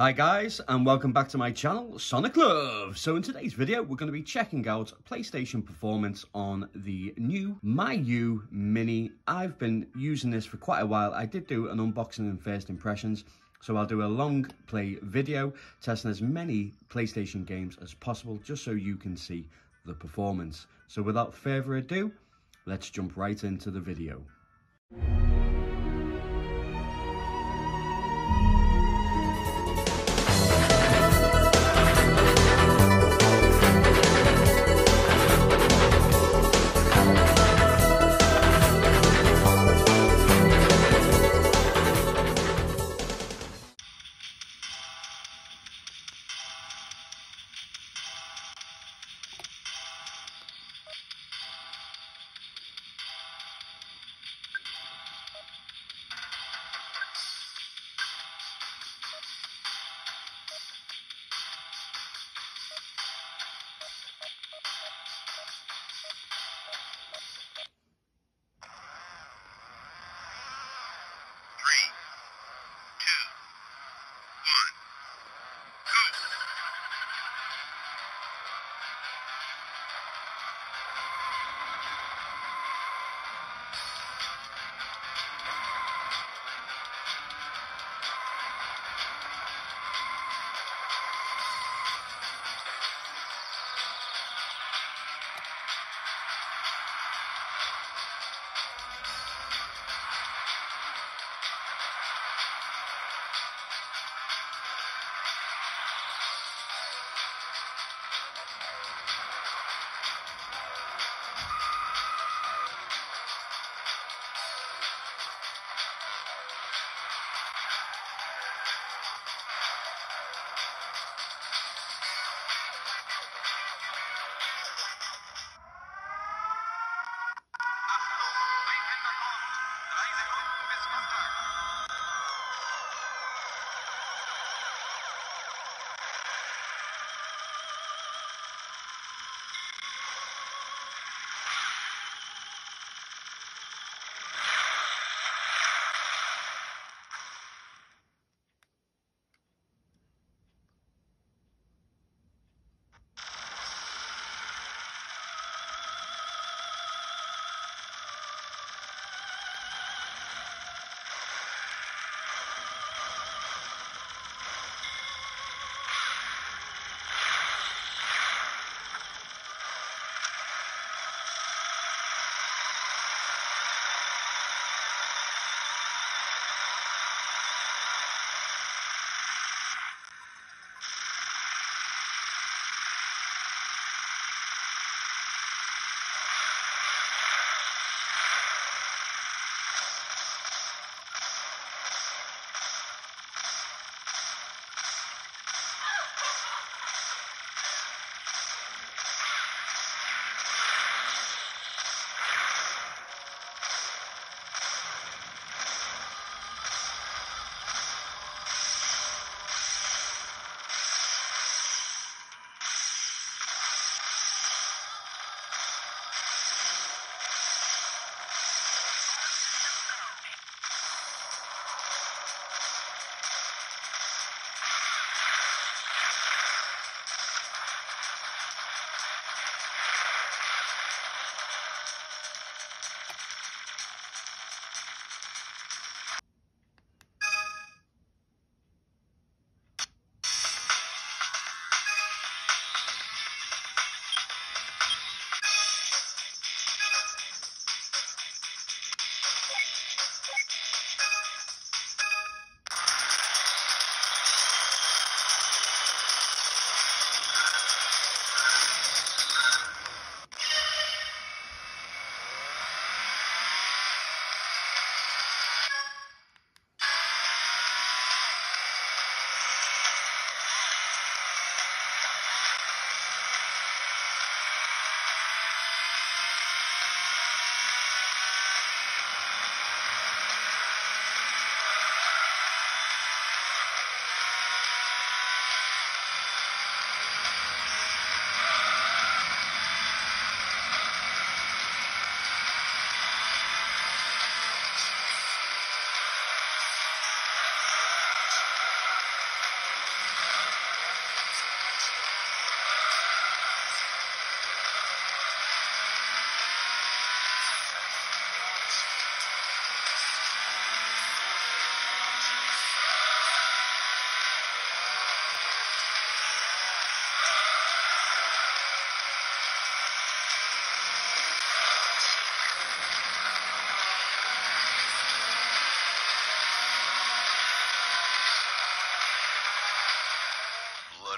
Hi guys, and welcome back to my channel, Sonic Love. So in today's video, we're going to be checking out PlayStation performance on the new MyU Mini. I've been using this for quite a while. I did do an unboxing and first impressions, so I'll do a long play video testing as many PlayStation games as possible, just so you can see the performance. So without further ado, let's jump right into the video.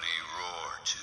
bloody roar too.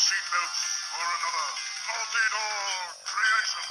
Seatbelts for another multi-door creation.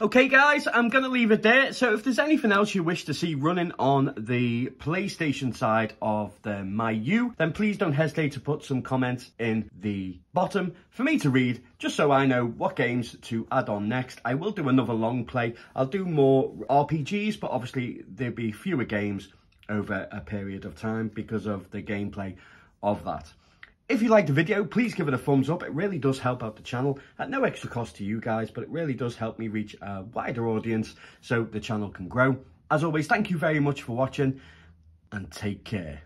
Okay guys, I'm going to leave it there. So if there's anything else you wish to see running on the PlayStation side of the MyU, then please don't hesitate to put some comments in the bottom for me to read, just so I know what games to add on next. I will do another long play. I'll do more RPGs, but obviously there'll be fewer games over a period of time because of the gameplay of that. If you liked the video, please give it a thumbs up. It really does help out the channel at no extra cost to you guys, but it really does help me reach a wider audience so the channel can grow. As always, thank you very much for watching and take care.